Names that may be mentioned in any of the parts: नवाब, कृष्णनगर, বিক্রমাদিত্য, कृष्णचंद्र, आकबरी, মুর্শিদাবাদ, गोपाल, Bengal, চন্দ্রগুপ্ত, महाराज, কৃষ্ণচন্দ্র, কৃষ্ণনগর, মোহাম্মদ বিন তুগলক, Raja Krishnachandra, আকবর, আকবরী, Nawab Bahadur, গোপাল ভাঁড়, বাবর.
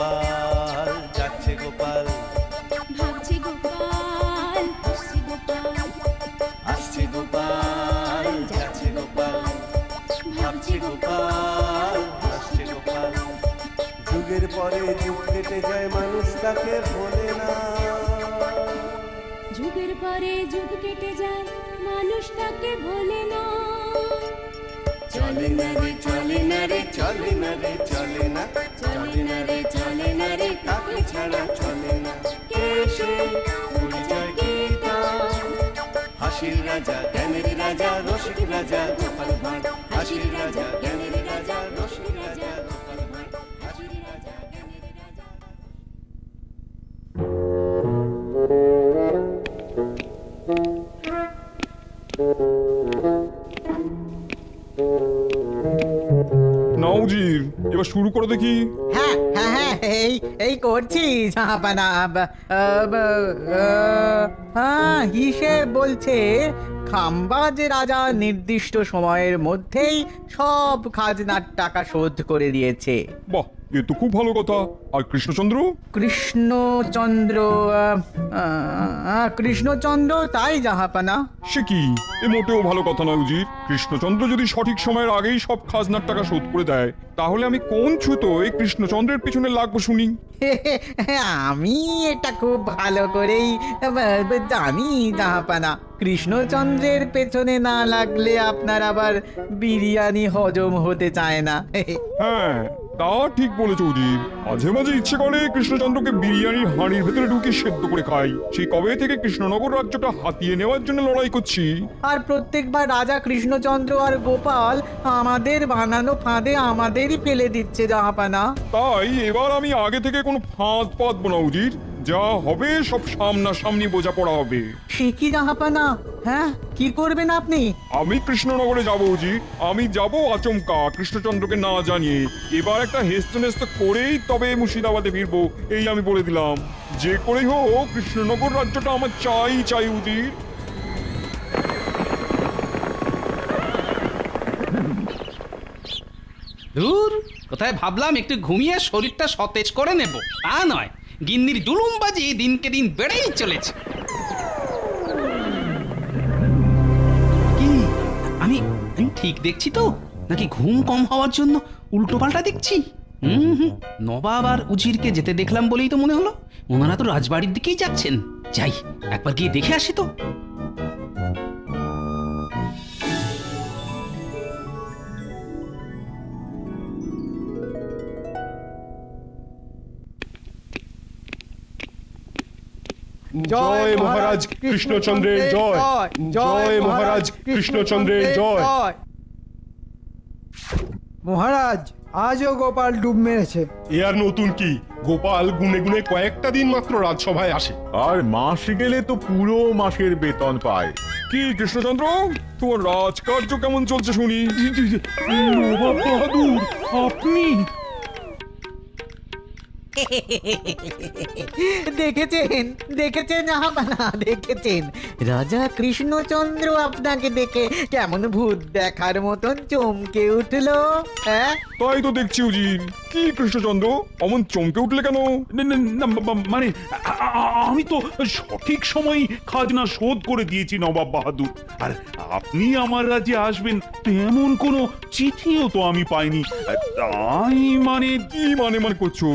जुगेर परे जुग केटे जाए मानुषटाके भोले ना जुगेर परे जुग केटे जाए मानुषटाके भोले ना चले ना रे चले ना रे चले ना रे चले ना चले ना रे काके छाड़ा चले ना केशे उड़े जाए गीता हासिर राजा ज्ञानेर राजा रसिक राजा गोपाल भांड हासिर राजा ज्ञानेर राजा रसिक राजा गोपाल भांड हासिर राजा ज्ञानेर राजा নাও জি এবার শুরু করে দেখি হ্যাঁ হ্যাঁ হ্যাঁ এই করছি জাপানা হ্যাঁ হিসেব বলছে খাম্বাজ রাজা নির্দিষ্ট সময়ের মধ্যেই সব খাজনার টাকা শোধ করে দিয়েছে বাহ ये तो खूब भलो कथा और कृष्णचंद्र ताई जहाँपाना से कि मोटेও भलो कथा ना उजी कृष्णचंद्र यदि सठीक समय आगे सब खाजनार टाका शोध करे देय ताहले आमी कोन छुतोय कृष्णचंद्रेर पिछने लागबो शुनी आमी एटा खूब भलो करेई जानी जहाँपाना कृष्णचंद्रेर पेছনে ना लागले आपनार आबार बिरियानी हजम होते चाय ना हाँ ठीक माझे माझे इच्छा करे कृष्णचंद्र के बिरियानी हानिर भेतरे ढुके सेद्ध करे खाई सेई कबे थेके कृष्णनगर राज्यटा हातिये नेওয়ার জন্য লড়াই করছি আর প্রত্যেকবার রাজা কৃষ্ণচন্দ্র আর গোপাল আমাদের বানানো ফাঁদে আমাদেরই ফেলে দিচ্ছে জাহাপানা তাই এবার আমি আগে থেকে কোনো ফাঁদ পাতব না উজির যা হবে সব সামনা সামনি বোঝা পড়া হবে ঠিকই জাহাপানা হ্যাঁ কি করবেন আপনি আমি কৃষ্ণনগরে যাব উজি আমি যাব আচমকা কৃষ্ণচন্দ্রকে না জানিয়ে এবার একটা হেস্তনেস্ত করেই তবে মুর্শিদাবাদে ফিরব এই আমি বলে দিলাম যে করেই হোক কৃষ্ণনগর রাজ্যটা আমার চাই উজি দূর কোথায় ভাবলাম একটু ঘুমিয়ে শরীরটা সতেজ করে নেব তা নয় गिन्नीर जुलूमबाजी दिन के दिन बेड़ेई चलेछे ठीक देखछी तो नाकि घुम कम होवार जोन्नो उल्टो पाल्टा देखछी नवाब आर उजिरके जेते देखलाम बोलेई तो मने हलो ओनारा तो राजबाड़ीर दिकेई जाच्छेन जाई एकबार गिये देखे आसि तो जय महाराज कृष्णचंद्र जय जय महाराज कृष्णचंद्र जय महाराज आज गोपाल डूब मेरे यार नतून की गोपाल गुने गुने कयेकटा दिन मात्र राजसभाय आसे और मासे गेले तो पुरो मासेर वेतन पाय की कृष्णचंद्र तोर राजकार्य केमन चलछे शुनी नवाब बहादुर अपनी राजा कृष्णचंद्र आपनाके देखे केमन भूत देखार मतन चमके उठलो ताई तो देखछि उजी কি কৃষ্ণচন্দ্র অমন চমকে উঠলে কেন মানে আমি তো সঠিক সময় খাজনা শোধ করে দিয়েছি নবাব বাহাদুর আর আপনি আমার রাজ্যে আসবেন তেমন কোনো চিঠিও তো আমি পাইনি তাই মানে কি মানে মানে করছো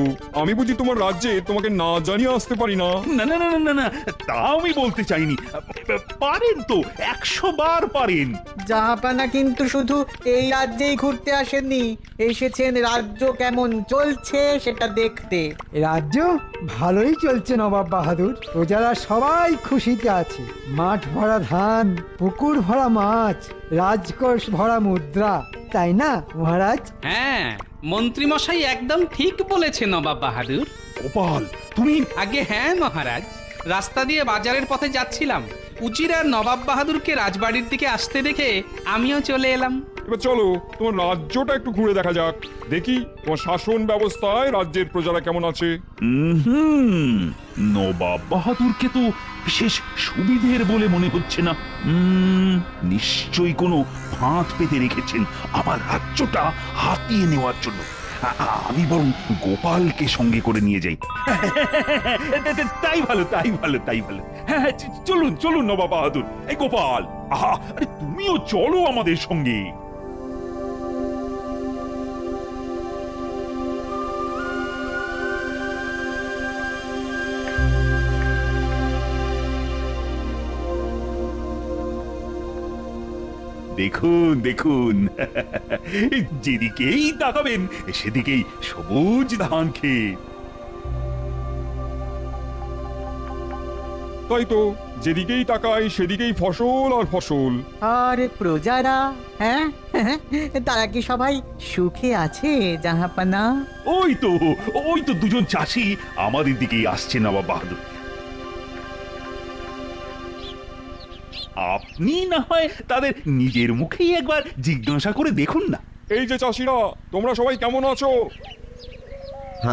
আমি বুঝি তোমার রাজ্যে তোমাকে না জানিয়ে আসতে পারি না না না না না না তা আমি বলতে চাইনি পারেন তো 100 বার পারেন জাহাপানা কিন্তু শুধু এই রাজ্যেই ঘুরতে আসেননি এসেছেন রাজ্য কেমন চলছে সেটা দেখতে রাজ্য ভালোই চলছে নবাব বাহাদুর প্রজারা সবাই খুশিতে আছে মাঠ ভরা ধান পুকুর ভরা মাছ রাজকোষ ভরা মুদ্রা তাই না মহারাজ হ্যাঁ মন্ত্রী মশাই একদম ঠিক বলেছেন নবাব বাহাদুর গোপাল তুমি আগে হ্যাঁ মহারাজ রাস্তা দিয়ে বাজারের পথে যাচ্ছিলাম উজির আর নবাব বাহাদুরকে রাজবাড়ির দিকে আসতে দেখে আমিও চলে এলাম এবার চলো তোমার রাজ্যটা একটু ঘুরে দেখা যাক দেখি তোমার শাসন ব্যবস্থায় রাজ্যের প্রজারা কেমন আছে নবাব বাহাদুরকে তো বিশেষ সুবিধের বলে মনে হচ্ছে না নিশ্চয়ই কোনো ফাঁদ পেতে রেখেছেন আমার রাজ্যটা হাতিয়ে নেওয়ার জন্য आमी बरं गोपाल के संगे करे निये जाई। ताई भालो चलुन चलुन नवाब बाहादुर ए गोपाल अरे तुमिओ चलो आमादेर संगे। দেখুন দেখুন যেদিকেই তাকাবেন সেদিকেই সবুজ ধান খেত। তাই তো যেদিকেই তাকাই সেদিকেই ফসল আর ফসল। আর প্রজারা হ্যাঁ তারা কি সবাই সুখে আছে জাহাপানা? ওই তো দুজন চাষি আমাদের দিকেই আসছে নবাব বাহাদুর। আপনি না হয় তাদের নিজের মুখেই একবার জিজ্ঞাসা করে দেখুন না। এই যে চাষিরা, তোমরা সবাই কেমন আছো?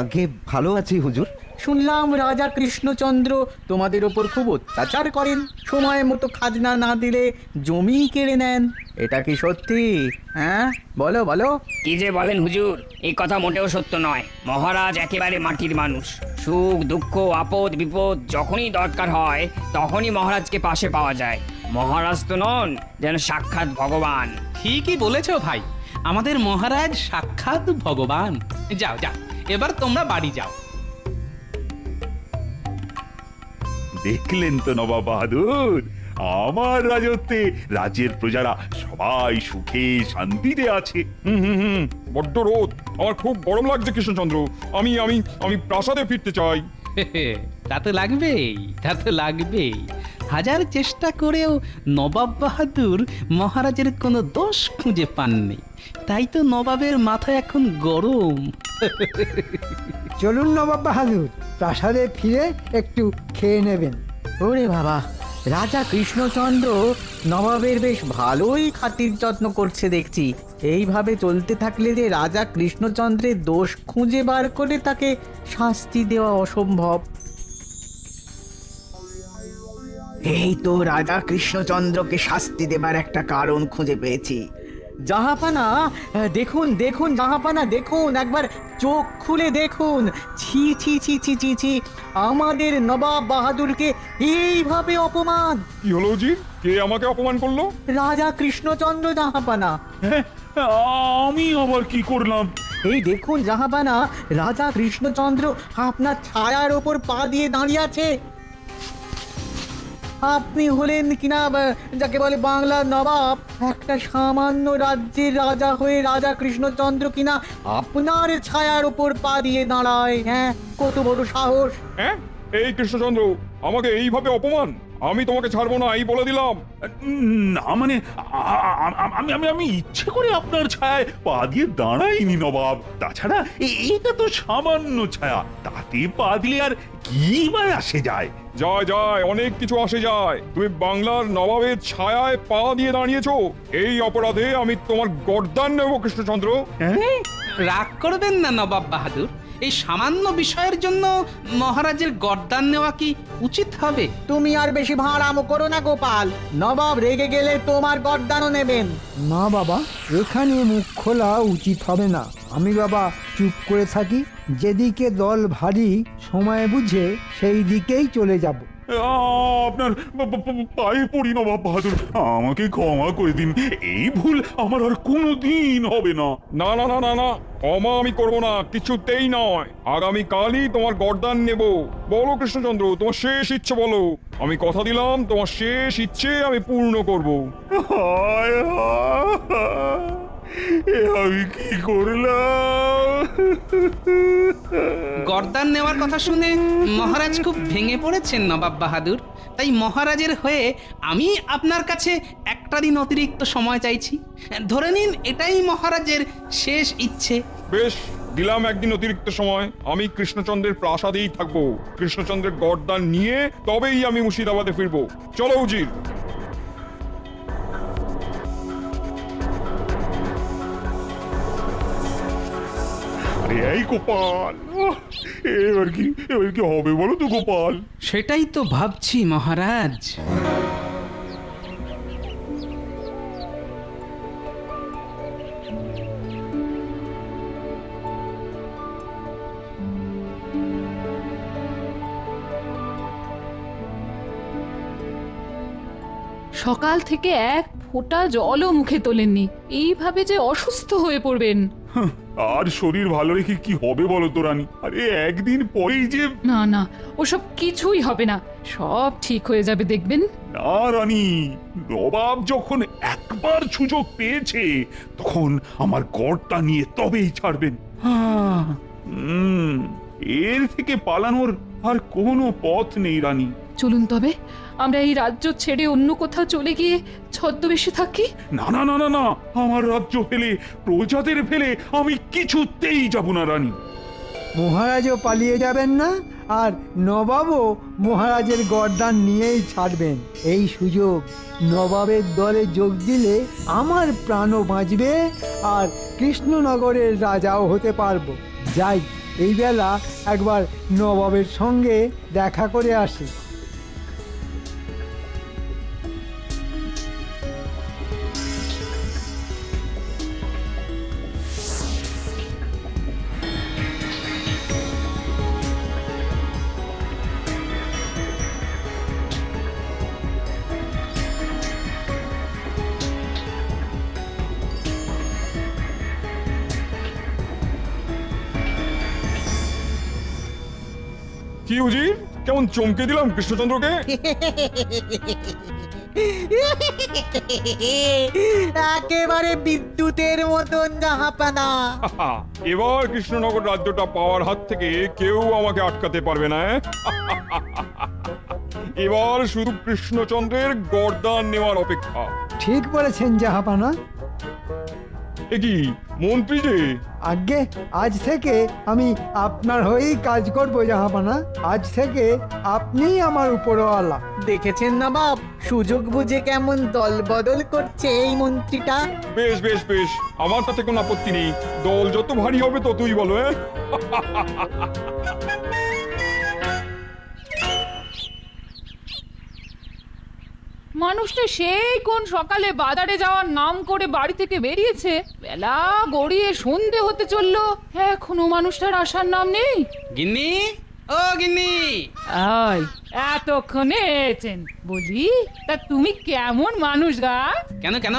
আগে ভালো আছি হুজুর। শুনলাম রাজা কৃষ্ণচন্দ্র তোমাদের উপর খুব অত্যাচার করেন, সময় মতো খাজনা না দিলে জমি কেড়ে নেন, এটা কি সত্যি? হ্যাঁ বলো বলো। কি যে বলেন হুজুর, এই কথা মোটেও সত্য নয়। মহারাজ একেবারে মাটির মানুষ, সুখ দুঃখ আপদ বিপদ যখনই দরকার হয় তখনই মহারাজকে পাশে পাওয়া যায়। মহারাজ তো নন, যেন সাক্ষাৎ ভগবান। ঠিকই বলেছো ভাই, আমাদের মহারাজ সাক্ষাৎ ভগবান। যাও যাও এবার তোমরা বাড়ি যাও। দেখলেন তো নবাব বাহাদুর, আমার রাজত্বে রাজ্যের প্রজারা সবাই সুখে শান্তিতে আছে। বড্ড রোদ, আমার খুব গরম লাগছে কৃষ্ণচন্দ্র। আমি আমি আমি প্রাসাদে ফিরতে চাই। তা তো লাগবেই। হাজার চেষ্টা করেও নবাব বাহাদুর মহারাজের কোনো দোষ খুঁজে পাননি, তাই তো নবাবের মাথা এখন গরম। চলুন নবাব বাহাদুর প্রাসাদে ফিরে একটু খেয়ে নেবেন। ওরে বাবা, রাজা কৃষ্ণচন্দ্র নবাবের বেশ ভালোই খাতির যত্ন করছে দেখছি। এইভাবে চলতে থাকলে যে রাজা কৃষ্ণচন্দ্রের দোষ খুঁজে বার করে তাকে শাস্তি দেওয়া অসম্ভব। এই তো রাজা কৃষ্ণচন্দ্রকে শাস্তি দেবার একটা কারণ খুঁজে পেয়েছি। জাহাপানা দেখুন দেখুন, জাহাপানা দেখুন, একবার চোখ খুলে দেখুন। ছি ছি ছি ছি ছি ছি, আমাদের নবাব বাহাদুরকে এইভাবে অপমান। কি হলো জি, কে আমাকে অপমান করলো? রাজা কৃষ্ণচন্দ্র জাহাপানা। আমি আবার কি করলাম? এই দেখুন জাহাপানা, রাজা কৃষ্ণচন্দ্র আপনার ছায়ার ওপর পা দিয়ে দাঁড়িয়ে আছে। আপনি হলেন কিনা যাকে বলে বাংলার নবাব, একটা সামান্য রাজ্যের রাজা হয়ে রাজা কৃষ্ণচন্দ্র কিনা আপনার ছায়ার উপর পা দিয়ে দাঁড়ায়। হ্যাঁ, কত বড় সাহস! হ্যাঁ, এই কৃষ্ণচন্দ্র আমাকে এইভাবে অপমান! আমি তোমাকে ছাড়বো না, এই বলে দিলাম। না মানে আমি ইচ্ছে করে আপনার ছায়ায় পা দিয়ে দাঁড়াইনি নবাব, তাছাড়া এইটা তো সামান্য ছায়া, তাতে পা দিলে আর কি বা আসে যায়? যায় যায়, অনেক কিছু আসে যায়। তুমি বাংলার নবাবের ছায়ায় পা দিয়ে দাঁড়িয়েছো, এই অপরাধে আমি তোমার গর্দান নেব কৃষ্ণচন্দ্র। রাগ করবেন না নবাব বাহাদুর, এই সামান্য বিষয়ের জন্য মহারাজের গর্দান নেওয়া কি উচিত হবে? তুমি আর বেশি ভাড়ামো করো না গোপাল, নবাব রেগে গেলে তোমার গর্দানও নেবেন। না বাবা, এখানে মুখ খোলা উচিত হবে না। আমি বাবা চুপ করে থাকি, যেদিকে দল ভারী সময় বুঝে সেই দিকেই চলে যাব। আপনার পায়ে পড়ি নবাব বাহাদুর, আমাকে ক্ষমা করে দিন, এই ভুল আমার আর কোনোদিন হবে না। না না না না না, ক্ষমা আমি করব না, কিছুতেই নয়। আগামী কালই তোমার গর্দান নেব। বলো কৃষ্ণচন্দ্র, তোমার শেষ ইচ্ছে বলো। আমি কথা দিলাম, তোমার শেষ ইচ্ছে আমি পূর্ণ করব। হায় হায়, আমি কি করলাম! গর্দান নেওয়ার কথা শুনে মহারাজ খুব ভেঙে পড়েছেন নবাব বাহাদুর, তাই মহারাজের হয়ে আমি আপনার কাছে একটা দিন অতিরিক্ত সময় চাইছি। ধরে নিন এটাই মহারাজের শেষ ইচ্ছে। বেশ, দিলাম একদিন অতিরিক্ত সময়। আমি কৃষ্ণচন্দ্রের প্রাসাদেই থাকবো, কৃষ্ণচন্দ্রের গর্দান নিয়ে তবেই আমি মুর্শিদাবাদে ফিরবো। চলো উজির। এই গোপাল, এবার কি হবে বলো তো গোপাল? সেটাই তো ভাবছি মহারাজ। सकाल थेके एक फोटा जलो मुखे तोलेननी एइभावे जे असुस्थ हये पड़बेन। आर शरीर भालो रेखे कि होबे बोलो तो रानी? अरे एकदिन परेई जे ना ना ओसब किछुई होबे ना, सब ठीक हये जाबे देखबेन। ना रानी, नवाब जखन एकबार सुयोग पेयेछे तखन आमार गड़टा निये तबेई छाड़बेन। एर थेके पालानोर आर कोनो पथ नेई रानी। चलुन तबे আমরা এই রাজ্য ছেড়ে অন্য কোথাও চলে গিয়ে ছদ্মবেশে থাকি। না না না না, আমার রাজ্য ফেলে, প্রজাদের ফেলে আমি কিছুতেই যাব না রানী। মহারাজও পালিয়ে যাবেন না, আর নবাবও মহারাজের গর্দান নিয়েই ছাড়বেন। এই সুযোগ নবাবের দলে যোগ দিলে আমার প্রাণও বাঁচবে আর কৃষ্ণনগরের রাজাও হতে পারবো। যাই এই বেলা একবার নবাবের সঙ্গে দেখা করে আসি। चमके दिलाम कृष्णचंद्र के विद्युतेर मतन जहाँपाना। एबार कृष्णनगर राज्यटा पावार हाथ थेके केउ आमाके आटकाते पारबे ना। एबार शुधु कृष्णचंद्रेर गर्दान नेवार अपेक्षा। ठीक बोलेछेन जहाँपाना। मंत्री जी आगे आज थेके आमी आपनार होई काज करब जहाँपाना। आज थेके आपनिई आमार उपरवाला। देखेछेन ना बाप, सुयोग बुझे केमन दल बदल करछे एई मंत्रीटा। बेश बेश बेश, आमार ताते कोनो आपत्ति नेई। दल जत भारी होबे ततई भालो। মানুষটা সেই কোন সকালে বাজারে যাওয়ার নাম করে বাড়ি থেকে বেরিয়েছে, বেলা গড়িয়ে সন্ধে হতে চলল, এখনো মানুষটার আসার নাম নেই। গিন্নি ও গিন্নি, আই এতক্ষণে এসেছেন বুঝি? তা তুমি কেমন মানুষ গা? কেন কেন,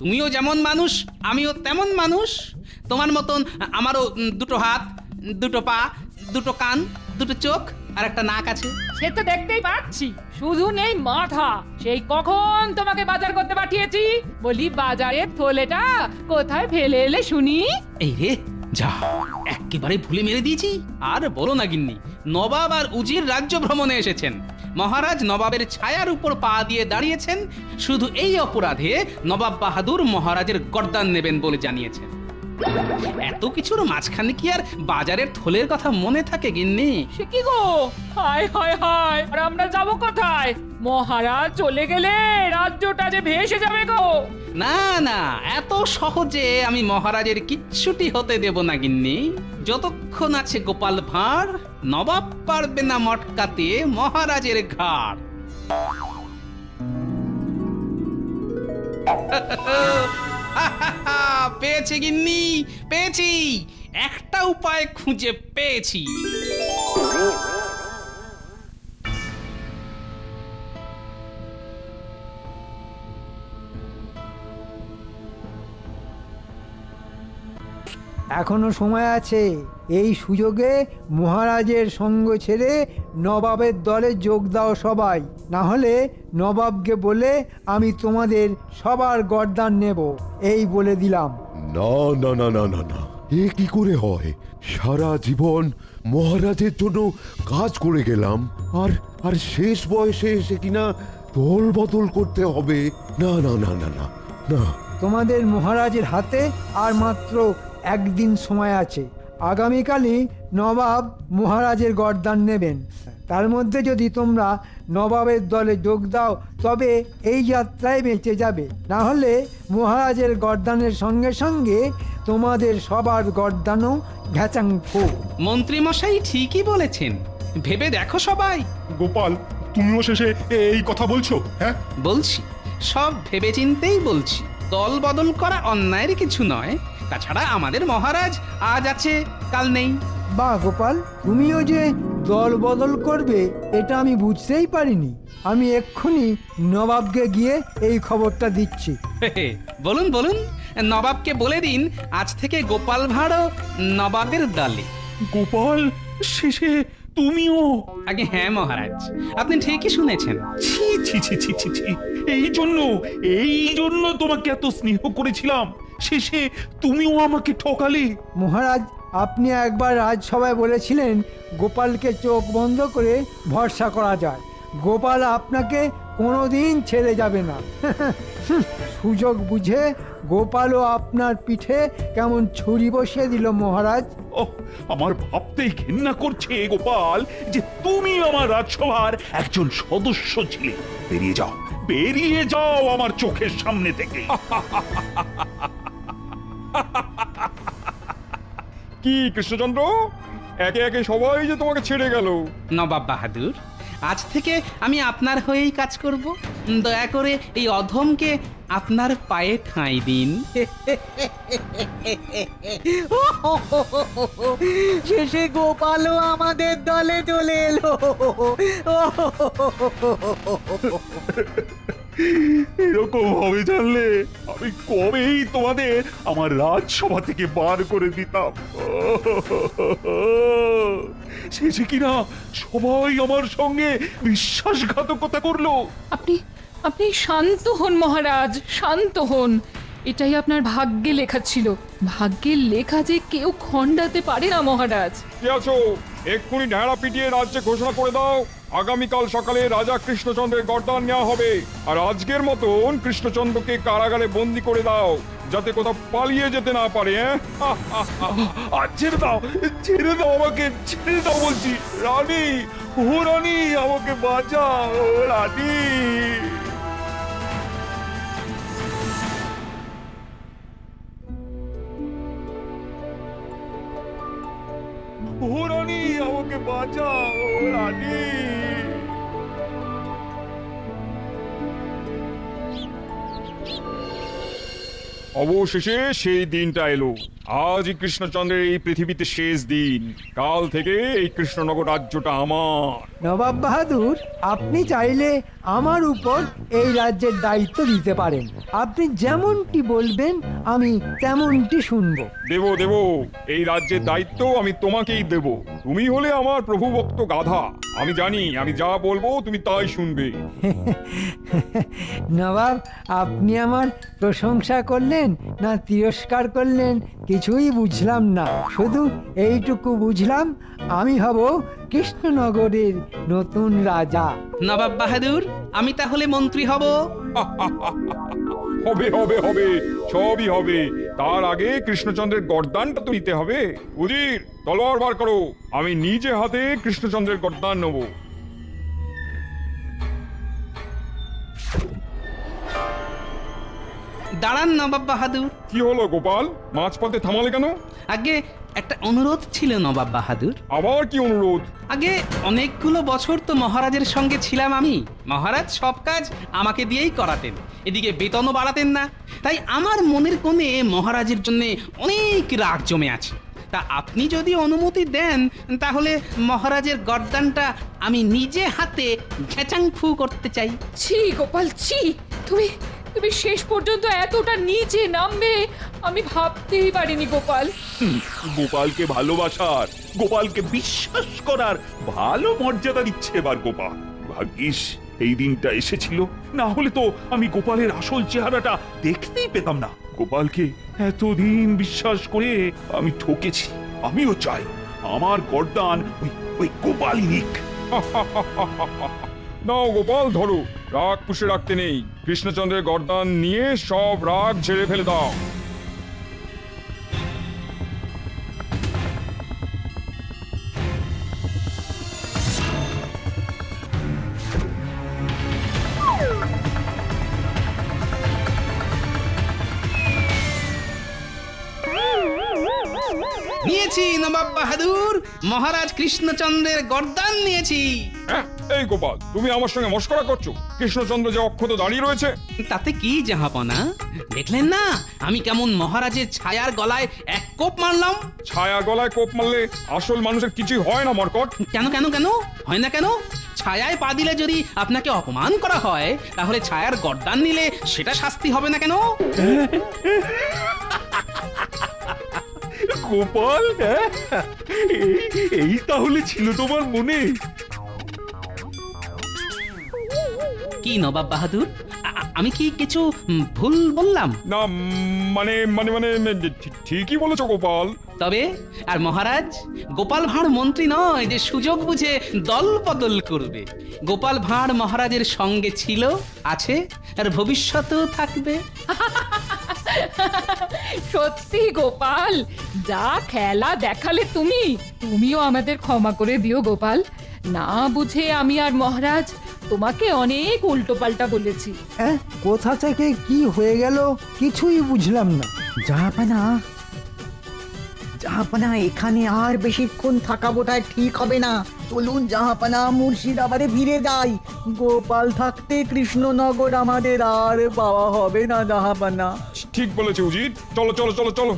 তুমিও যেমন মানুষ আমিও তেমন মানুষ। তোমার মতন আমারও দুটো হাত, দুটো পা, দুটো কান, দুটো চোখ আর একটা নাক আছে। সে তো দেখতেই পাচ্ছি, শুধু নেই মাথা। সেই কখন তোমাকে বাজার করতে পাঠিয়েছি, বলি বাজারের থলেটা কোথায় ফেলে এলে শুনি। এই রে যা, একেবারে ভুলে মেরে দিয়েছি। আর বলো না গিন্নি, নবাব আর উজির রাজ্য ভ্রমণে এসেছেন। মহারাজ নবাবের ছায়ার উপর পা দিয়ে দাঁড়িয়েছেন, শুধু এই অপরাধে নবাব বাহাদুর মহারাজের গর্দান নেবেন বলে জানিয়েছেন। এত কিছুর মাঝখানে কি আর বাজারের থলের কথা মনে থাকে গিন্নি? সে কি গো, হায় হায় হায়, আর আমরা যাব কোথায়? মহারাজ চলে গেলে রাজ্যটা যে ভেসে যাবে গো। না না, এত সহজে আমি মহারাজের কিচ্ছুটি হতে দেব না গিন্নি। যতক্ষণ আছে গোপাল ভাঁড়, নবাব পারবে না মটকাতে মহারাজের ঘাড়। পেয়েছি গিন্নি পেয়েছি, একটা উপায় খুঁজে পেয়েছি। এখনো সময় আছে, এই সুযোগে মহারাজের সঙ্গ ছেড়ে নবাবের দলে যোগ দাও সবাই, না হলে নবাবকে বলে আমি তোমাদের সবার গর্দান নেব, এই বলে দিলাম। না না না না না না, এ কি করে হয়? সারা জীবন মহারাজের জন্য কাজ করে গেলাম, আর আর শেষ বয়সে এসে কিনা দল বদল করতে হবে। না না না না না না, তোমাদের মহারাজের হাতে আর মাত্র একদিন সময় আছে। আগামীকালই নবাব মহারাজের গর্দান নেবেন, তার মধ্যে যদি তোমরা নবাবের দলে যোগ দাও তবে এই যাত্রায় বেঁচে যাবে, না হলে মহারাজের গর্দানের সঙ্গে সঙ্গে তোমাদের সবার গর্দানও ঘ্যাচাং ফো। মন্ত্রী মশাই ঠিকই বলেছেন, ভেবে দেখো সবাই। গোপাল, তুমিও শেষে এই কথা বলছো? হ্যাঁ বলছি, সব ভেবে চিন্তেই বলছি। দল বদল করা অন্যায়ের কিছু নয়, তাছাড়া আমাদের মহারাজ আজ আছে কাল নেই। বাহ গোপাল, তুমিও যে दल बदल करबे एटा आमी बुझतेई पारिनी। आमी एखुनी नवाब के गिये एई खबरटा दिच्छी। बोलुन बोलुन नवाब के बोले दिन आज थेके गोपाल भाड़ो नवाबेर दले। गोपाल शेषे तुमिओ? आगे हाँ महाराज आपनि ठीकई शुनेछेन। छी छी छी छी छी छी एई जोन्नो तोमाके एतो स्नेह करेछिलाम शेषे तुमिओ आमाके ठकाले। महाराज आपनी एक बार राजसभाय बोलेछिलेन गोपाल के चोख बंध करे भरसा करा जाए, गोपाल आपनाके कोनोदिन छेड़े जाबे ना। सुजोग बुझे गोपालो आपनार पीठे केमन छुरी बसिये दिल महाराज। आमार भाबतेई घृणा करछे गोपाल जे तुमी आमार राजसभार एकजन सदस्य छिले। बेरिये जाओ आमार चोखेर सामने थेके। कृष्णचंद्र एके एके सबाई जे तुम्हें छेड़े गेल। नवाब बहादुर आज थेके आमी आपनार होयेई काज करब, दया करे एई अधम के आपनार पाये ठाई दिन। शेषे गोपालो आमादेर दले चले एलो। এরকম হবে জানলে আমি কবেই তোমাদের আমার রাজসভা থেকে বার করে দিতাম। শেষে কিনা সবাই আমার সঙ্গে বিশ্বাসঘাতকতা করলো। আপনি আপনি শান্ত হন মহারাজ, শান্ত হন। এটাই আপনার ভাগ্যে লেখা ছিল, ভাগ্যে লেখা যে কেউ খণ্ডাতে পারে না মহারাজ। কে আছো এক্ষুনি ঢাড়া পিটিয়ে রাজ্যে ঘোষণা করে দাও আগামীকাল সকালে রাজা কৃষ্ণচন্দ্রের গর্দান নেওয়া হবে, আর আজকের মতন কৃষ্ণচন্দ্রকে কারাগারে বন্দী করে দাও যাতে কোথাও পালিয়ে যেতে না পারে। ছেড়ে দাও, ছেড়ে দাও আমাকে, ছেড়ে দাও বলছি। রানী, ও রানী আমাকে বাঁচাও রানী। অবশেষে সেই দিনটা এলো। আজ কৃষ্ণচন্দ্রের এই পৃথিবীতে শেষ দিন, কাল থেকে এই কৃষ্ণনগর রাজ্যটা আমার। নবাব বাহাদুর আপনি চাইলে আমার উপর এই রাজ্যের দায়িত্ব দিতে পারেন, আপনি যেমনটি বলবেন আমি তেমনটি শুনবো। দেব এই রাজ্যের দায়িত্ব আমি তোমাকেই দেব। তুমি হলে আমার প্রভুভক্ত গাধা, আমি জানি আমি যা বলবো তুমি তাই শুনবে। নবাব আপনি আমার প্রশংসা করলেন না তিরস্কার করলেন কিছুই বুঝলাম না, শুধু এইটুকু বুঝলাম আমি হব কৃষ্ণনগরের নতুন রাজা। নবাব বাহাদুর আমি তাহলে মন্ত্রী হব। হবে হবে হবে সবই হবে, তার আগে কৃষ্ণচন্দ্রের গর্দানটা তো নিতে হবে। উজির তলোয়ার বার করো, আমি নিজে হাতে কৃষ্ণচন্দ্রের গর্দান নেব। দাঁড়ান নবাব বাহাদুর। কি হলো গোপাল, মাঝপথে থামালে কেন? আগে একটা অনুরোধ ছিল নবাব বাহাদুর। আবার কি অনুরোধ? আগে অনেকগুলো বছর তো মহারাজের সঙ্গে ছিলাম আমি, মহারাজ সব কাজ আমাকে দিয়েই করাতেন, এদিকে বেতনও বাড়াতেন না, তাই আমার মনের কোণে মহারাজের জন্য অনেক রাগ জমে আছে। তা আপনি যদি অনুমতি দেন তাহলে মহারাজের গর্দানটা আমি নিজে হাতে ঘেঁচাংফু করতে চাই। ছি গোপাল ছি, তুমি তুমি শেষ পর্যন্ত এতটা নিচে নামবে আমি ভাবতেই পারিনি গোপাল। গোপালকে ভালোবাসার, গোপালকে বিশ্বাস করার ভালো মর্যাদা দিচ্ছে এবার গোপাল। ভাগ্যিস এই দিনটা এসেছিল, না হলে তো আমি গোপালের আসল চেহারাটা দেখতেই পেতাম না। গোপালকে এতদিন বিশ্বাস করে আমি ঠকেছি, আমিও চাই আমার গর্দান ওই গোপালই নিক। নাও গোপাল ধরো, রাগ পুষে রাখতে নেই, কৃষ্ণচন্দ্রের গর্দান নিয়ে সব রাগ ঝেড়ে ফেলে দাও। नवाब बहादुर महाराज कृष्णचंद्र गर्दान निये गोपाल तुम आमार संगे मस्करा करछो कृष्णचंद्र जो अक्षत दाड़ी रयेछे ताते कि जहाँपना देखलेन ना आमी केमन महाराजेर छायार गलाय एक कोप मारलाम छाया गलाय कोप मारले आसल मानुषेर किछुई हय ना मरकट केन केन केन हय ना केन छायाय पा दिले यदि आपनाके अपमान करा हय ताहले छायार गर्दान निले सेटा शास्ति हबे ना केन गोपाल तुम्हार मने कि नवाब बहादुर भूल बोललाम ना माने माने माने ठीक ही बोलेछो गोपाल तबे आर महाराज गोपाल भाड़ मंत्री नय जे सुयोग बुझे दल बदल करबे गोपाल भाड़ महाराजेर संगे छिलो आछे आर भविष्यतेओ थाकबे সত্যি গোপাল যা খেলা দেখালে তুমি তুমিও আমাদের ক্ষমা করে দিও গোপাল না বুঝে আমি আর মহারাজ তোমাকে অনেক উল্টোপাল্টা বলেছি কোথা থেকে কি হয়ে গেল কিছুই বুঝলাম না জাহাপনা এখানে আর বেশিক্ষণ থাকা বোধহয় ঠিক হবে না চলুন জাহাপনা মুর্শিদাবাদে ফিরে যাই গোপাল থাকতে কৃষ্ণনগর আমাদের আর পাওয়া হবে না জাহাপনা ঠিক বলেছে উজির চলো চলো চলো চলো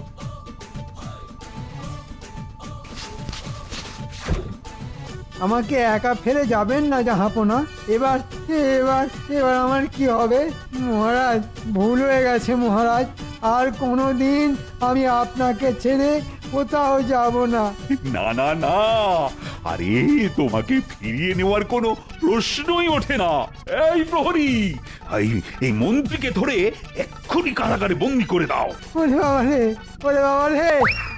আমাকে একা ফেলে যাবেন না জাহাপনা এবার এবার এবার আমার কি হবে মহারাজ ভুল হয়ে গেছে মহারাজ আর কোনোদিন আমি আপনাকে ছেড়ে কোথাও যাব না না না না আরে তোমাকে ফিরিয়ে নেওয়ার কোনো প্রশ্নই ওঠে না এই প্রহরী এই মন্ত্রীকে ধরে এক্ষুনি কারাগারে বন্দী করে দাও ওরে বাবা রে ওরে বাবা রে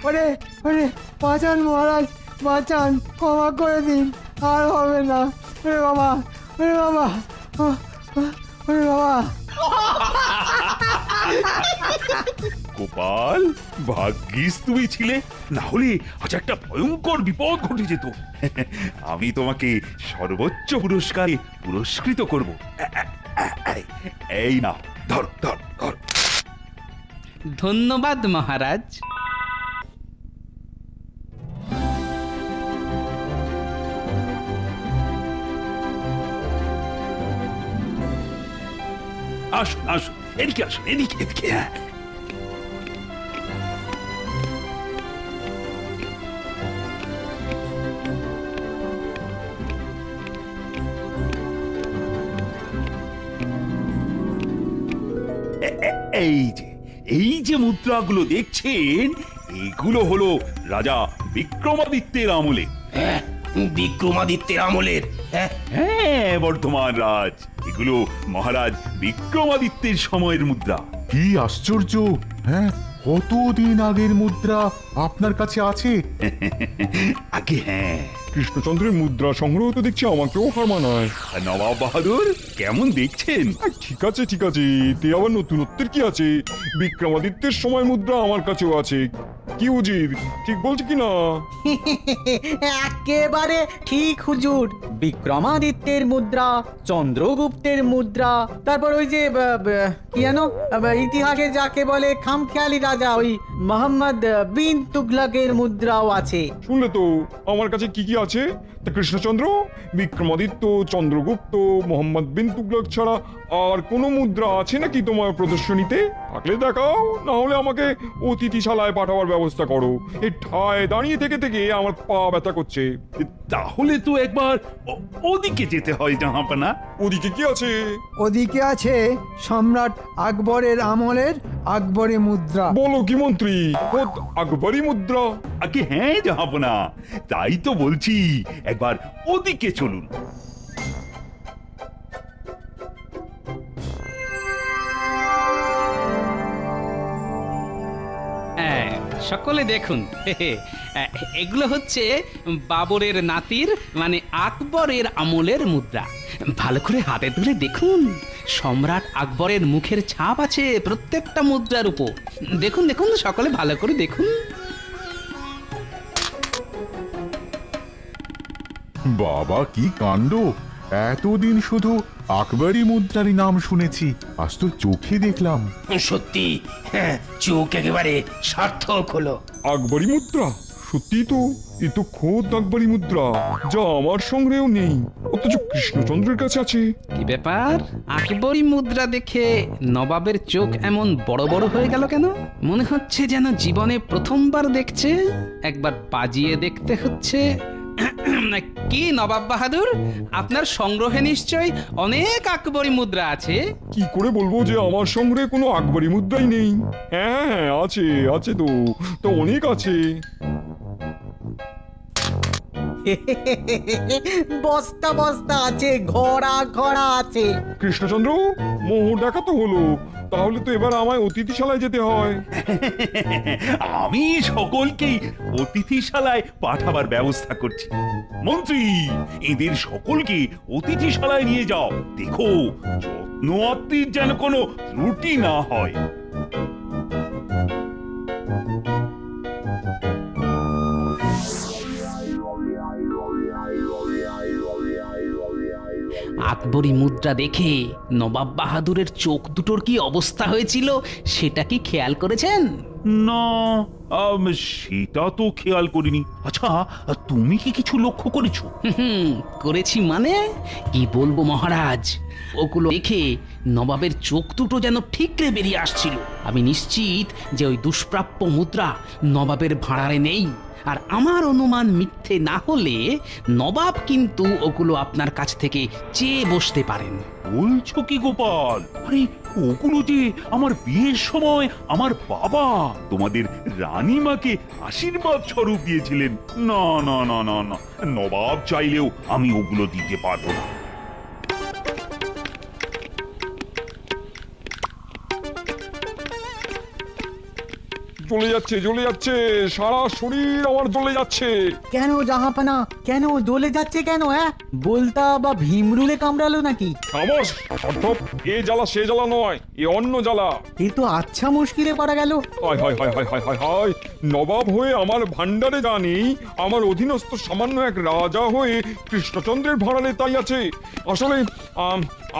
ওরে ওরে বাঁচান মহারাজ বাঁচান ক্ষমা করে দিন আর হবে না ওরে বাবা ওরে বাবা ওরে বাবা गोपाल भाग्यिस तुई छिले ना होले आज एक भयंकर विपद घटे जेतो आमी तोमाके सर्वोच्च पुरस्कारे पुरस्कृत करबो एई नाओ धर धर धर धन्यवाद महाराज আসুন আসুন এদিকে আসুন এদিকে এদিকে এই যে মুদ্রাগুলো দেখছেন এগুলো হলো রাজা বিক্রমাদিত্যের আমলে বিক্রমাদিত্যের আমলের হ্যাঁ বর্ধমান রাজ এগুলো মহারাজ বিক্রমাদিত্যের সময়ের মুদ্রা কি আশ্চর্য হ্যাঁ কতদিন আগের মুদ্রা আপনার কাছে আছে আগে হ্যাঁ কৃষ্ণচন্দ্রের মুদ্রা সংগ্রহ তো দেখছি আমাকেও হারমা নয় নবাব বাহাদুর কেমন দেখছেন ঠিক আছে এতে আবার নতুনত্বের কি আছে বিক্রমাদিত্যের সময় মুদ্রা আমার কাছেও আছে কি হুজুর ঠিক বলছি কি না একেবারে ঠিক হুজুর বিক্রমাদিত্যের মুদ্রা চন্দ্রগুপ্তের মুদ্রা তারপর ওই যে কি জানো ইতিহাসে যাকে বলে খামখেয়ালি রাজা ওই মোহাম্মদ বিন তুগলকের মুদ্রাও আছে শুনলে তো আমার কাছে কি কি আছে তা কৃষ্ণচন্দ্র বিক্রমাদিত্য চন্দ্রগুপ্ত মোহাম্মদ বিন তুগলক ছাড়া আর কোন মুদ্রা আছে নাকি তোমার প্রদর্শনীতে থাকলে দেখাও না হলে আমাকে অতিথিশালায় পাঠাবার ব্যবস্থা করো এই ঠায় দাঁড়িয়ে থেকে থেকে আমার পা ব্যথা করছে তাহলে তো একবার ওদিকে যেতে হয় জাহাপনা ওদিকে কি আছে ওদিকে আছে সম্রাট আকবরের আমলের আকবরী মুদ্রা বলো কি মন্ত্রী আকবরী মুদ্রা আকি হ্যাঁ জাহাপনা তাই তো বলছি একবার ওদিকে চলুন सकले देखुन एगुलो होच्छे बाबरेर नातिर माने आकबरेर आमलेर मुद्रा भालो करे हाते तुले देखुन सम्राट आकबरेर मुखेर छाप आछे प्रत्येकटा मुद्रार उपर देखुन देखुन सकले भालो करे देखुन बाबा की कांड এতদিন শুধু আকবরী মুদ্রারই নাম শুনেছি আজ তো চোখে দেখলাম সত্যি চোখ একেবারে সার্থক হলো আকবরী মুদ্রা सत्य तो ये तो खोद आकबरी मुद्रा जा आमार संग्रह नहीं অথচ कृष्णचंद्र का चाचे की व्यापार आकबरी मुद्रा देखे नवाबेर चोख एमन बड़ बड़ हो गेल केन मन होच्छे जेन जीवने प्रथमबार देखछे एकबार बाजिए देखते होच्छे की नवाब बहादुर आपनार संग्रहे निश्चय अनेक आकबरी मुद्रा आछे की करे बोलबो जे आमार संग्रहे कोनो आकबरी मुद्राई नेई हाँ आछे आछे तो अनेक आछे बस्ता बस्ता आछे घोड़ा घोड़ा आछे कृष्णचंद्र मोह डाका तो हलो তাহলে তো এবার আমায় অতিথিশালায় যেতে হয় আমি সকলকে অতিথিশালায় পাঠাবার ব্যবস্থা করছি মন্ত্রী এদের সকলকে অতিথিশালায় নিয়ে যাও দেখো যত্ন অতিথি যেন কোনো ত্রুটি না হয় आकबरी मुद्रा देखे नवाब बहादुरेर चोख दुटोर की अवस्था हयेछिल सेटा की खेयाल करेछेन ना सेटा तो खेयाल करिनी अच्छा तुमी कि किछु लक्ष्य करेछो करेछि माने कि बोलबो महाराज ओगुलो देखे नवाबेर चोख दुटो जेन ठीकरे बेरिये आसछिल आमि निश्चित जे ओई दुष्प्राप्य मुद्रा नवाबेर भाड़ारे नेई আর আমার অনুমান মিথ্যে না হলে নবাব কিন্তু ওগুলো আপনার কাছ থেকে চেয়ে বসতে পারেন বলছো কি গোপাল আরে ওগুলো যে আমার বিয়ের সময় আমার বাবা তোমাদের রানীমাকে আশীর্বাদ স্বরূপ দিয়েছিলেন না না না না না নবাব চাইলেও আমি ওগুলো দিতে পারবো না चले जाच्छे जले जाच्छे सारा शरीर आमार जले जाच्छे केन जहाँपाना केन जले जाच्छे केन है बोलता बा भीमरुले कामड़ालो नाकि खामोश अर्थात ये जाला से जाला नय ये अन्य जाला ये तो अच्छा मुश्किले पड़ा गेलो हाय हाय हाय हाय हाय हाय नवाब होए आमार भांडारे जानी आमार अधीनस्थ सामान्य एक राजा होए कृष्णचंद्रेर भांडारे ताई आछे आसले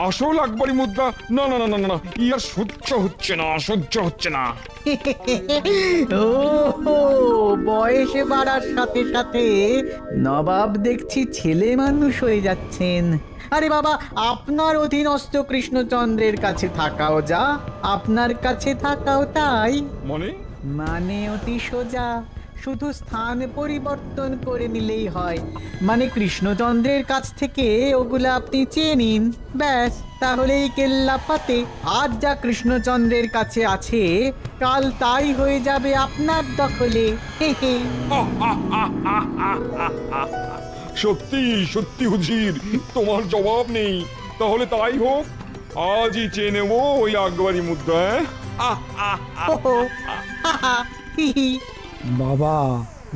আসল আকবরী মুদ্রা না না না না না ইয়া সহ্য হচ্ছে না ওহো বয়সে বাড়ার সাথে সাথে নবাব দেখছি ছেলে মানুষ হয়ে যাচ্ছেন আরে বাবা আপনার অধীনস্থ কৃষ্ণচন্দ্রের কাছে থাকাও যা আপনার কাছে থাকাও তাই মানে মানে অতি সোজা শুধু স্থান পরিবর্তন করে নিলেই হয় মানে কৃষ্ণচন্দ্রের কাছ থেকে ওগুলো আপনি চেয়ে নিন ব্যাস তাহলেই কেল্লা পাতে আজ যা কৃষ্ণচন্দ্রের কাছে আছে কাল তাই হয়ে যাবে আপনার দখলে সত্যি সত্যি হুজুর তোমার জবাব নেই তাহলে তাই হোক আজই চেয়ে নেব ওই আকবরী মুদ্রা বাবা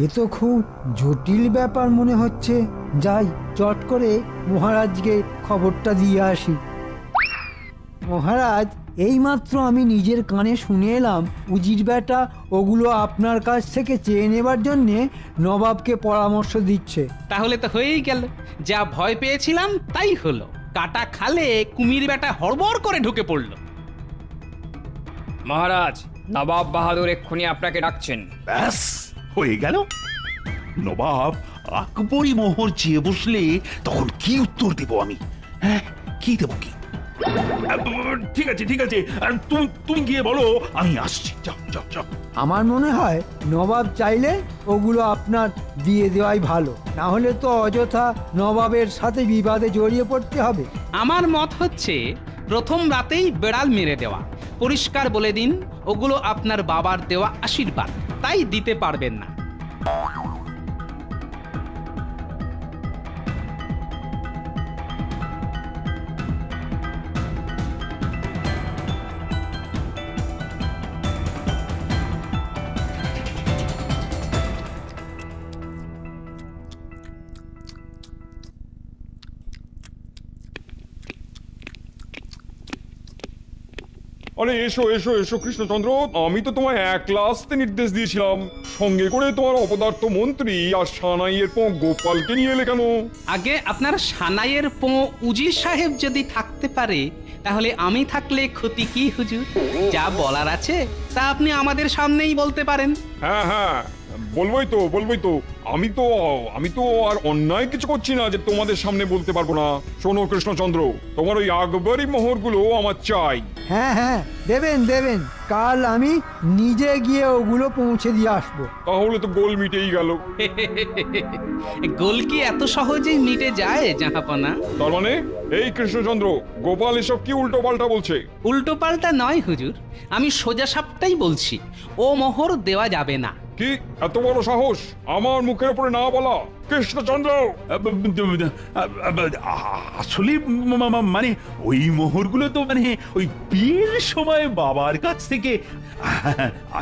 এ তো খুব জটিল ব্যাপার মনে হচ্ছে যাই চট করে মহারাজকে খবরটা দিয়ে আসি মহারাজ এইমাত্র আমি নিজের কানে শুনে এলাম উজির বেটা ওগুলো আপনার কাছ থেকে চেয়ে নেবার জন্য নবাবকে পরামর্শ দিচ্ছে তাহলে তো হয়েই গেল যা ভয় পেয়েছিলাম তাই হলো কাটা খালে কুমির বেটা হড়বড় করে ঢুকে পড়ল মহারাজ नवाब बहादुर एक्षुनि आपनाके डाकछेन बस हये गेल नवाब आकबरी मोहर चेये बसले तखन कि उत्तर देब आमि ह্যাঁ कि देब कि ठीक आछे तुमि गिये बोलो आमि आसछि जाओ जाओ जाओ आमार मने हय नवाब चाइले ओगुलो आपनार दिये देওয়াই भालो ना होले तो अजथा नवाबेर साथे विवादे जड़िये पड़ते होबे आमार मत हच्छे प्रथम रातेই बेड़ाल मेरे देওয়া পরিষ্কার বলে দিন ওগুলো আপনার বাবার দেওয়া আশীর্বাদ তাই দিতে পারবেন না अरे एसो एसो एसो कृष्णचंद्र आमी तो तुम्हें एकला आसते निर्देश दिएछिलाम संगे करे तोमार अपदार्थ मंत्री आर शानाइयेर पो गोपाल के निये एले केन आगे आपनार शानाइयेर पो उजी साहेब जदि थाकते पारे ताहले आमी थाकले क्षति की हुजूर जा बोलार आछे ता आपनि आमादेर सामनेई बोलते पारेन हाँ हाँ बोलबोई तो बोलबोई तो आमी तो आमी तो और अन्याय किछु करछि ना जे तोमादेर सामने बोलते पारबो ना। शोनो कृष्णचंद्र तोमार ओई आकबरी मोहरगुलो आमार चाई। हाँ हाँ देवेन देवेन काल आमी निजे गिये ओगुलो पौंछे दिये आसबो। ताहले तो गोल मिटेई गेल। गोल कि एत सहजेई मिटे जाय जाहापना। तार माने এই কৃষ্ণচন্দ্র গোপাল এসব কি উল্টোপাল্টা বলছে? উল্টোপাল্টা নয় হুজুর, আমি সোজা সাপটাই বলছি, ও মোহর দেওয়া যাবে না। কি এত বড় সাহস আমার মুখের উপরে না বলা কৃষ্ণচন্দ্র? আসলে মানে ওই মোহরগুলো তো মানে ওই পীর সময় বাবার কাছ থেকে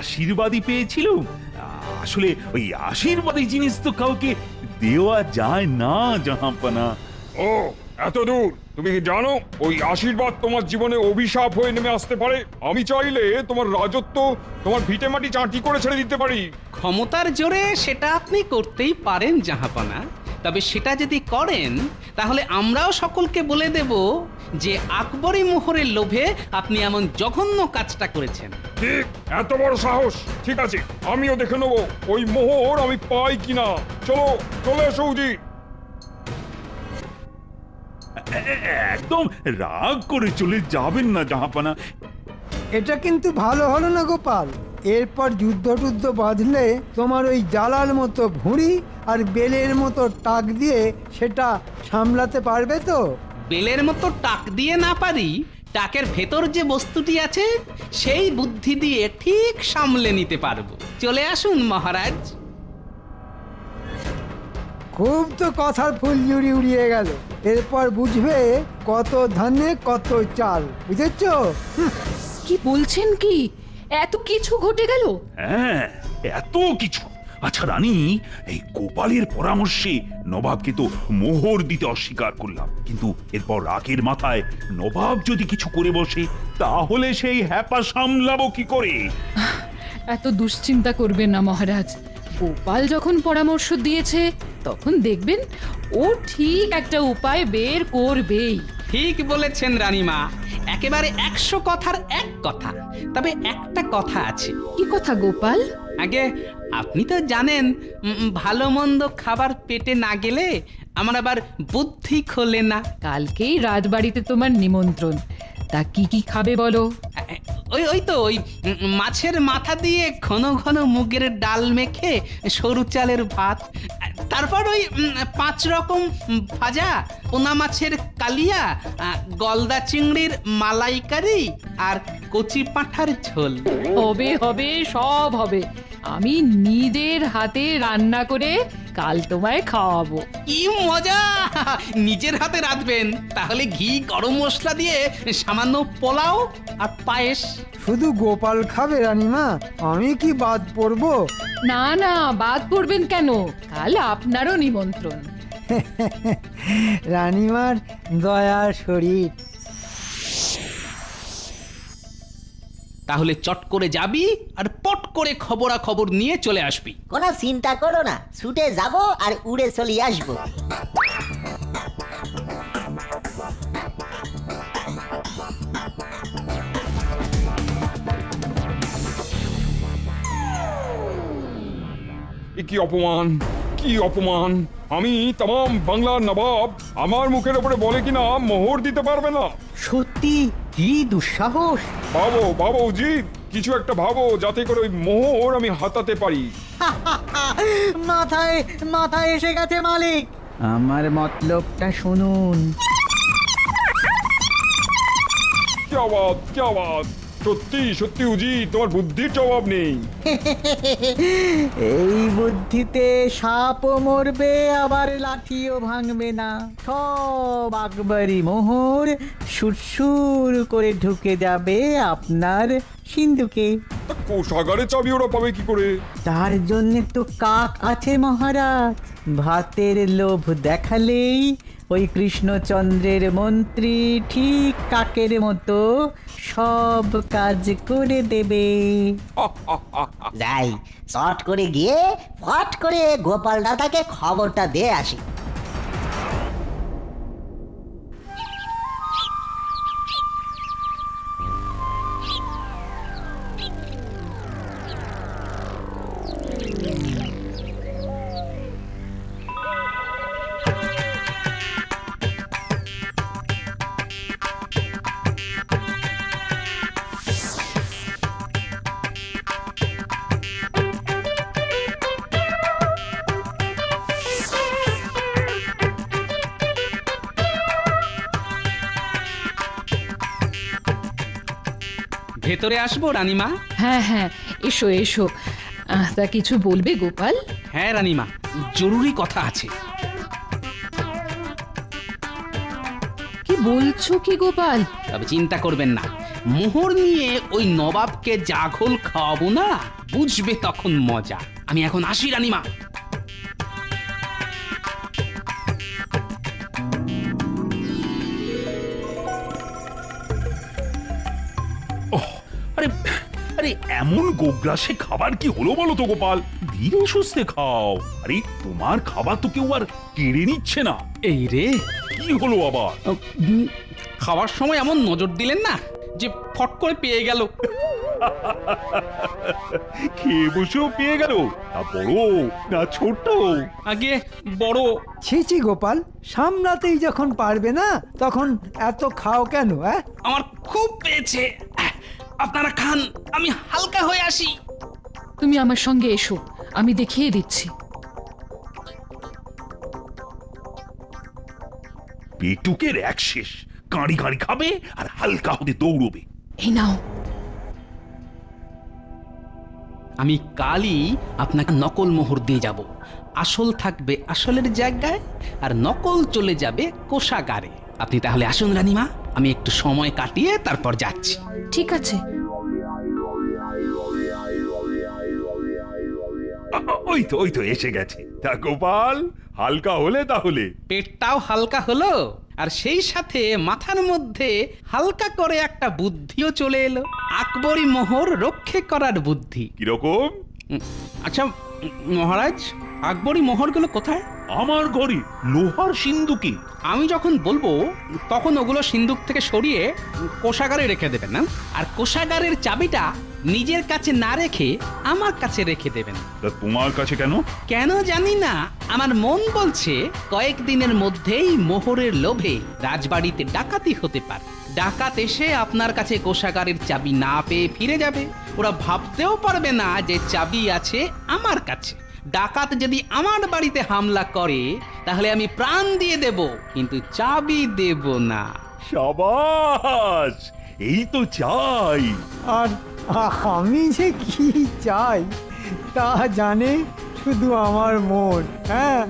আশীর্বাদই পেয়েছিল। আসলে ওই আশীর্বাদী জিনিস তো কাউকে দেওয়া যায় না জাহাপনা। ও এত দূর তুমি কি জানো ওই আশীর্বাদ তোমার জীবনে অভিশাপ হয়ে নেমে আসতে পারে? আমি চাইলে তোমার রাজত্ব তোমার ভিটেমাটি চাটি করে ছেড়ে দিতে পারি। ক্ষমতার জোরে সেটা আপনি করতেই পারেন জাহাপনা, তবে সেটা যদি করেন তাহলে আমরাও সকলকে বলে দেব যে আকবরী মোহরের লোভে আপনি এমন জঘন্য কাজটা করেছেন। ঠিক এত বড় সাহস? ঠিক আছে আমিও দেখে নেব ওই মোহর আমি পাই কিনা। চলো চলে এসো। একদম রাগ করে চলে যাবেন না জাহাপনা। এটা কিন্তু ভালো হলো না গোপাল, এরপর যুদ্ধ টুদ্ধ বাঁধলে তোমার ওই জালার মতো ভুঁড়ি আর বেলের মতো টাক দিয়ে সেটা সামলাতে পারবে তো? বেলের মতো টাক দিয়ে না পারি, টাকের ভেতর যে বস্তুটি আছে সেই বুদ্ধি দিয়ে ঠিক সামলে নিতে পারবো। চলে আসুন মহারাজ। খুব তো কথার ফুলঝুরি উড়িয়ে গেল, এরপর বুঝবে কত ধানে কত চাল, বুঝেছো? কি বলছেন কি? এত কিছু ঘটে গেল? হ্যাঁ এত কিছু। আচ্ছা রানী, এই গোপালের পরামর্শে নবাবকে তো মোহর দিতে অস্বীকার করলাম, কিন্তু এরপর রাগের মাথায় নবাব যদি কিছু করে বসে তাহলে সেই হ্যাপা সামলাবো কি করে? এত দুশ্চিন্তা করবেন না মহারাজ, গোপাল যখন পরামর্শ দিয়েছে তখন দেখবেন ও ঠিক একটা উপায় বের করবেই। ঠিক বলেছেন রানীমা, একেবারে ১০০ কথার এক কথা। তবে একটা কথা আছে। কি কথা গোপাল? আগে আপনি তো জানেন ভালো মন্দ খাবার পেটে না গেলে আমার আবার বুদ্ধি খোলে না। কালকেই রাজবাড়িতে তোমার নিমন্ত্রণ, তা কি কি খাবে বলো? ওই তো ওই মাছের মাথা দিয়ে ঘন ঘন মুগের ডাল মেখে সরু চালের ভাত, তারপর ওই 5 রকম ভাজা, পোনা মাছের কালিয়া, গলদা চিংড়ির মালাইকারি আর কচি পাঁঠার ঝোল। হবে হবে সব হবে, আমি নিজের হাতে রান্না করে কাল তোমায় খাওয়াবো। কি মজা! নিজের হাতে রাঁধবেন? তাহলে ঘি গরম মশলা দিয়ে সামান্য পোলাও আর পায়েস। শুধু গোপাল খাবে রানীমা, আমি কি বাদ পড়বো? না না বাদ পড়বেন কেন, কাল আপনারও নিমন্ত্রণ। রানীমার দয়া শরীর। তাহলে চট করে যাবি আর পট করে খবরা খবর নিয়ে চলে আসবি। কোনো চিন্তা করো না, ছুটে যাব আর উড়ে চলে আসব। কি অপমান, কি অপমান! আমি तमाम বাংলার নবাব আমার মুখের উপরে বলে কিনা মোহর দিতে পারবে না। সত্যি কি দুঃসাহস! বাবু বাবুজি কিছু একটা ভাবো যাতে করে ওই মোহর আমি হাতাতে পারি। মাথায় মাথায় এসে গেছে মালিক। আমার মতলবটা শুনুন। কি আওয়াজ, কি আওয়াজ! সত্যি সত্যি উজি তোমার বুদ্ধির জবাব নেই। এই বুদ্ধিতে সাপও মরবে আবার লাঠিও ভাঙবে না, সব আকবরী মোহর সুরসুর করে ঢুকে যাবে আপনার সিন্ধুকে। কোষাগারে চাবি ওরা পাবে কি করে? তার জন্য তো কাক আছে মহারাজ, ভাতের লোভ দেখালেই ওই কৃষ্ণচন্দ্রের মন্ত্রী ঠিক কাকের মতো সব কাজ করে দেবে। যাই শর্ট করে গিয়ে ফট করে গোপাল দাদাকে খবরটা দিয়ে আসি। ভেতরে আসবো রানীমা? হ্যাঁ হ্যাঁ এসো এসো। তা কিছু বলবে গোপাল? হ্যাঁ রানীমা, জরুরি কথা আছে। কি বলছো কি গোপাল? তবে চিন্তা করবেন না, মোহর নিয়ে ওই নবাবকে জাঘল খাওয়াবো না, বুঝবে তখন মজা। আমি এখন আসি রানীমা। এমন গোগ্রাসে খাবার কি হলো বলো তো গোপাল? ধীরে সুস্থে খাও। আরে তোমার খাবার তো কেউ আর কেড়ে নিচ্ছে না। এই রে, কি হলো বাবা? খাওয়ার সময় এমন নজর দিলেন না যে ফট করে পেয়ে গেল। খেয়ে বসেও পেয়ে গেল? না বড় না ছোট? আগে বড়। ছি ছি গোপাল, সামলাতেই যখন পারবে না তখন এত খাও কেন? আমার খুব পেয়েছে, আপনারা খান, আমি হালকা হয়ে আসি। তুমি আমার সঙ্গে এসো, আমি দেখিয়ে দিচ্ছি। পেটুকের এক শেষ, কাঁড়ি কাঁড়ি খাবে আর হালকা হতে দৌড়বে। এই নাও, আমি কালই আপনাকে নকল মোহর দিয়ে যাব। আসল থাকবে আসলের জায়গায় আর নকল চলে যাবে কোষাগারে। আপনি তাহলে আসুন রানীমা, আমি একটু সময় কাটিয়ে তারপর যাচ্ছি। ঠিক আছে। ওই তো এসে গেছে। তা গোপাল, হালকা হলে? তাহলে পেটটাও হালকা হলো আর সেই সাথে মাথার মধ্যে হালকা করে একটা বুদ্ধিও চলে এলো, আকবরি মোহর রক্ষা করার বুদ্ধি। কিরকম? আচ্ছা মহারাজ, আকবরি মোহরগুলো কোথায়? আমার ঘরে লোহার সিন্দুকে। আমি যখন বলবো তখন ওগুলো সিন্দুক থেকে সরিয়ে কোষাগারে রেখে দেবেন না, আর কোষাগারের চাবিটা নিজের কাছে না রেখে আমার কাছে রেখে দেবেন। তোমার কাছে কেন? কেন জানি না, আমার মন বলছে কয়েকদিনের মধ্যেই মোহরের লোভে রাজবাড়িতে ডাকাতি হতে পারে। ডাকাত এসে আপনার কাছে কোষাগারের চাবি না পেয়ে ফিরে যাবে। ওরা ভাবতেও পারবে না যে চাবি আছে আমার কাছে। ডাকাত যদি আমার বাড়িতে হামলা করে তাহলে আমি প্রাণ দিয়ে দেব, কিন্তু চাবি দেব না। শাবাশ, এই তো চাই। আর আমি যে কি চাই তা জানে শুধু আমার মন। হ্যাঁ,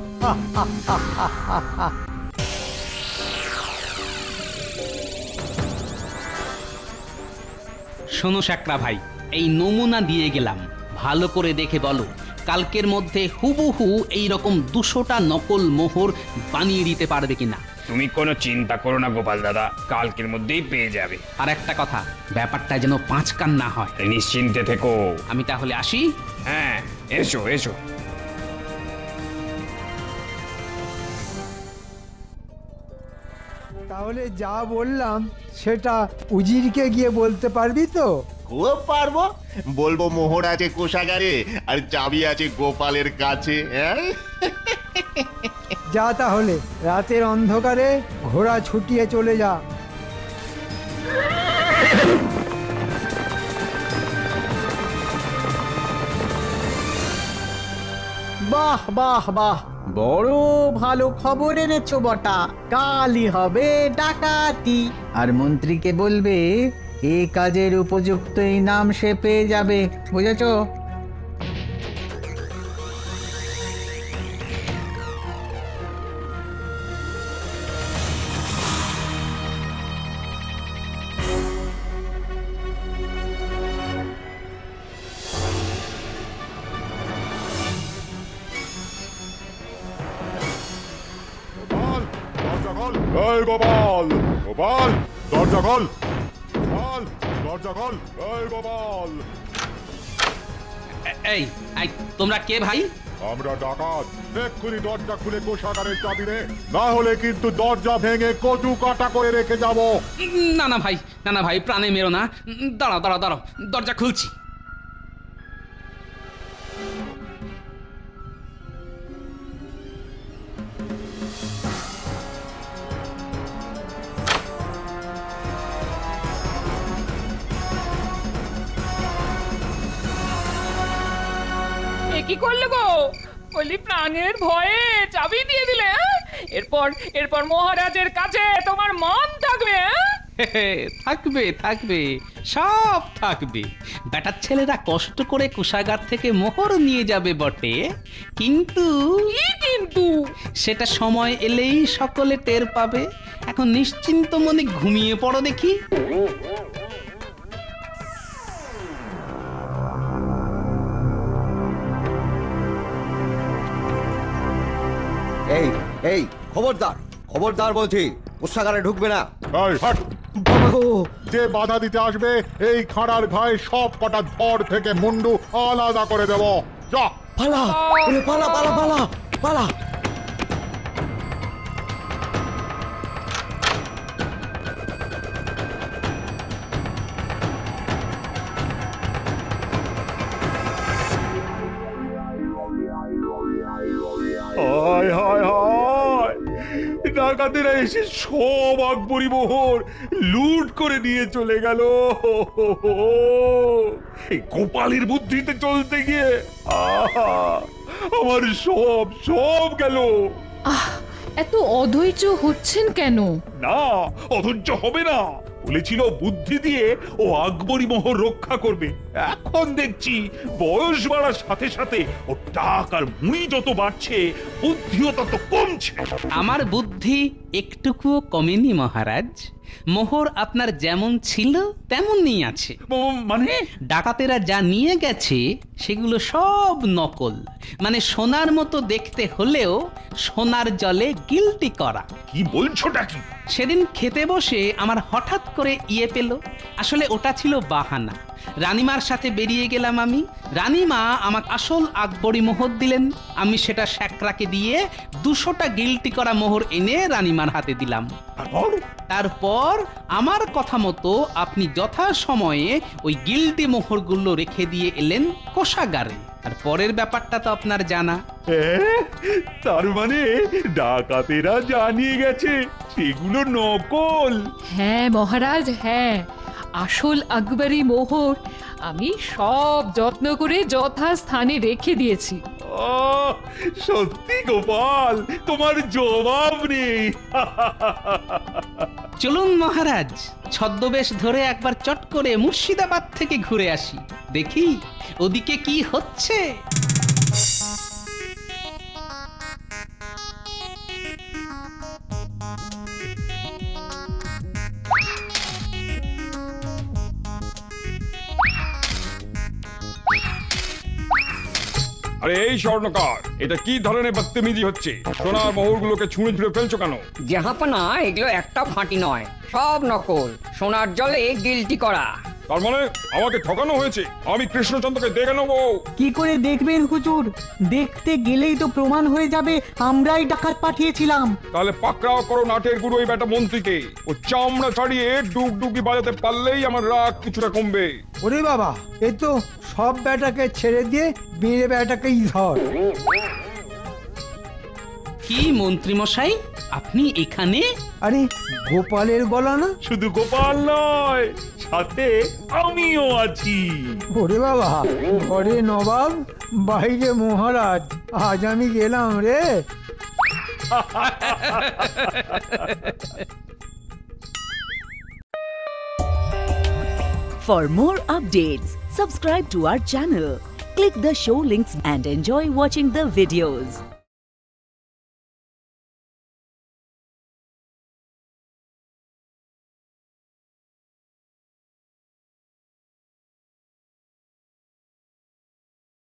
শোনো শাকরা ভাই, এই নমুনা দিয়ে গেলাম, ভালো করে দেখে বলো কালকের মধ্যে হুবহু এইরকম 200টা নকল মোহর বানিয়ে দিতে পারবে কিনা। তুমি কোনো চিন্তা করো না গোপাল দাদা, কালকের মধ্যেই পেয়ে যাবে। আর একটা কথা, ব্যাপারটা যেন পাঁচ কান না হয়। নিশ্চিন্তে থেকো। আমি তাহলে আসি। হ্যাঁ এসো এসো। তাহলে যা বললাম সেটা উজিরকে গিয়ে বলতে পারবি তো? খুব পারবো। বলবো মোহর আছে কোষাগারে আর চাবি আছে গোপালের কাছে। যা তাহলে, রাতের অন্ধকারে ঘোড়া ছুটিয়ে চলে যা। বাহ বাহ বাহ, বড় ভালো খবর এনেছো বটা। কালই হবে ডাকাতি, আর মন্ত্রীকে বলবে এই কাজের উপযুক্ত ইনাম সে পেয়ে যাবে, বুঝেছো? গোপাল, গোপাল দরজা খোল। তোমরা কে ভাই? আমরা ডাকাত। এক্ষুনি দরজা খুলে কোষাগারের চাবি নে, না হলে কিন্তু দরজা ভেঙে কচু কাটা করে রেখে যাব। না না ভাই, না না ভাই, প্রাণে মেরো না। দাঁড়াও দাঁড়াও দাঁড়াও, দরজা খুলছি। কি করলে গো? বলি প্রাণের ভয়ে চাবি দিয়ে দিলে, এরপর মহারাজের কাছে তোমার মান থাকবে? থাকবে থাকবে সব থাকবে। বেটার ছেলেরা কষ্ট করে কোষাগার থেকে মোহর নিয়ে যাবে বটে, কিন্তু সেটা সময় এলেই সকলে টের পাবে। এখন নিশ্চিন্ত মনে ঘুমিয়ে পড়ো দেখি। এই এই খবরদার খবরদার বলছি, কোষাগারে ঢুকবে না। যে বাধা দিতে আসবে এই খাড়ার ঘায়ে সব কটা ধর থেকে মুন্ডু আলাদা করে দেব। যা পালা পালা পালা পালা পালা। সব আকবরী মোহর লুট করে নিয়ে চলে গেল। এই গোপালের বুদ্ধিতে চলতে গিয়ে আমার সব সব গেল। এত অধৈর্য হচ্ছেন কেন? না অধৈর্য হবে না, বলেছিল বুদ্ধি দিয়ে ও আকবরী মোহর রক্ষা করবে। এখন দেখছি বয়স বাড়ার সাথে সাথে ও টাকার মুই যত বাড়ছে বুদ্ধিও তত কমছে। আমার বুদ্ধি একটুকুও কমেনি মহারাজ, মোহর আপনার যেমন ছিল তেমনই আছে। মানে ডাকাতেরা যা নিয়ে গেছে সেগুলো সব নকল, মানে সোনার মতো দেখতে হলেও সোনার জলে গিলটি করা। কি বলছোটা কি? সেদিন খেতে বসে আমার হঠাৎ করে ইয়ে পেল। আসলে ওটা ছিল বাহানা। রানীমার সাথে বেরিয়ে গেলাম আমি, রানীমা আমাকে আসল আকবরী মোহর দিলেন। আমি সেটা শ্যাকরাকে দিয়ে 200টা গিলটি করা মোহর এনে রানীমার হাতে দিলাম। তারপর আমার কথা মতো আপনি যথা সময়ে ওই গিলটি মোহরগুলো রেখে দিয়ে এলেন কোষাগারে। আর পরের ব্যাপারটা তো আপনার জানা। তার মানে ডাকাতেরা জানিয়ে গেছে সেগুলো নকল? হ্যাঁ মহারাজ, হ্যাঁ আসল আকবরী মোহর আমি সব যত্ন করে যথাস্থানে রেখে দিয়েছি। সত্যি গোপাল, তোমার জবাব নেই। চলুন মহারাজ, ছদ্মবেশ ধরে একবার চট করে মুর্শিদাবাদ থেকে ঘুরে আসি, দেখি ওদিকে কি হচ্ছে। আরে এই স্বর্ণকার, এটা কি ধরনের বদতমিজি হচ্ছে? সোনার মোহরগুলোকে ছুঁড়ে ছুঁড়ে ফেলছো কেন? জাহাপনা, এগুলো একটা ফাঁটি নয়, সব নকল, সোনার জলে গিলটি করা। তার মানে আমাকে ঠকানো হয়েছে? আমি কৃষ্ণচন্দ্রকে দেখে নেবো। কি করে দেখবেন হুজুর? দেখতে গেলেই তো প্রমাণ হয়ে যাবে আমরাই ডাকাত পাঠিয়েছিলাম। তাহলে পাকড়াও করো নাটের গুরু এই বেটা মন্ত্রীকে। ও চামড়া ছাড়িয়ে ডুগডুগি বাজাতে পারলেই আমার রাগ কিছুটা কমবে। ওরে বাবা, এ তো সব বেটাকে ছেড়ে দিয়ে বেড়ে বেটাকেই ধর। কি মন্ত্রী মশাই আপনি এখানে? আরে গোপালের গলা না? শুধু গোপাল নয়, সাথে আমিও আছি। ওরে বাবা, ঘরে নবাব বাইরে মহারাজ, আজ আমি গেলাম রে। For more updates, subscribe to our channel, click the show links and enjoy watching the videos.